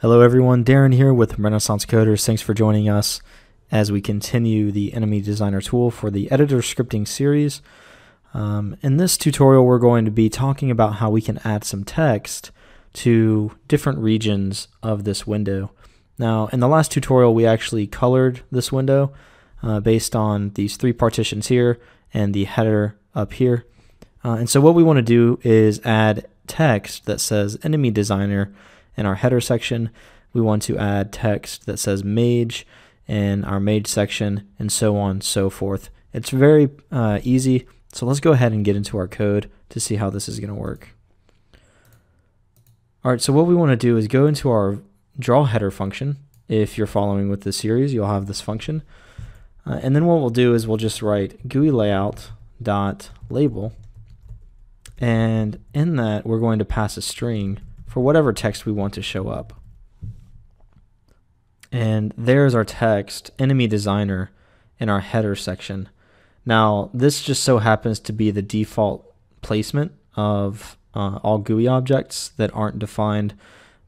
Hello everyone, Darren here with Renaissance Coders. Thanks for joining us as we continue the Enemy Designer tool for the Editor Scripting series. In this tutorial we're going to be talking about how we can add some text to different regions of this window. Now in the last tutorial we actually colored this window based on these three partitions here and the header up here. And so what we want to do is add text that says Enemy Designer in our header section. We want to add text that says mage in our mage section, and so on and so forth. It's very easy, so let's go ahead and get into our code to see how this is going to work. Alright, so what we want to do is go into our draw header function. If you're following with this series, you'll have this function. And then what we'll do is we'll just write GUILayout.Label, and in that we're going to pass a string for whatever text we want to show up. And there's our text, Enemy Designer, in our header section. Now this just so happens to be the default placement of all GUI objects that aren't defined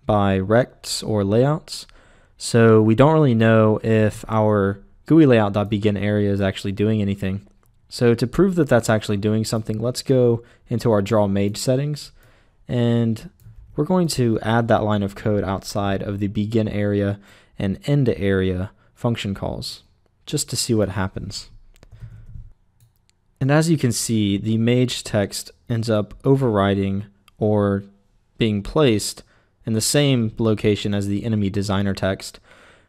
by rects or layouts. So we don't really know if our GUILayout.BeginArea is actually doing anything. So to prove that that's actually doing something, let's go into our draw mage settings, and we're going to add that line of code outside of the begin area and end area function calls just to see what happens. And as you can see, the mage text ends up overriding or being placed in the same location as the Enemy Designer text.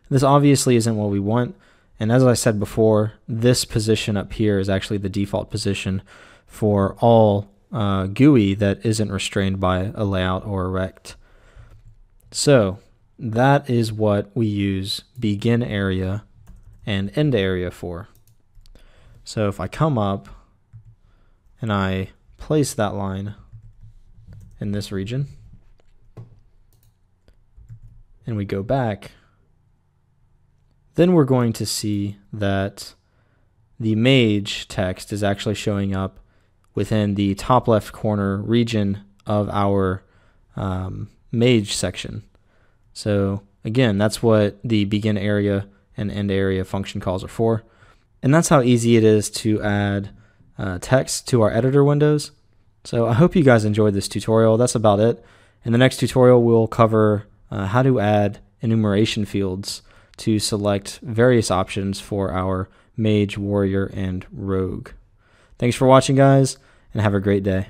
This obviously isn't what we want, and as I said before, this position up here is actually the default position for all GUI that isn't restrained by a layout or a rect. So that is what we use begin area and end area for. So if I come up and I place that line in this region and we go back, then we're going to see that the mage text is actually showing up within the top left corner region of our mage section. So again, that's what the begin area and end area function calls are for. And that's how easy it is to add text to our editor windows. So I hope you guys enjoyed this tutorial. That's about it. In the next tutorial we'll cover how to add enumeration fields to select various options for our mage, warrior, and rogue. Thanks for watching, guys, and have a great day.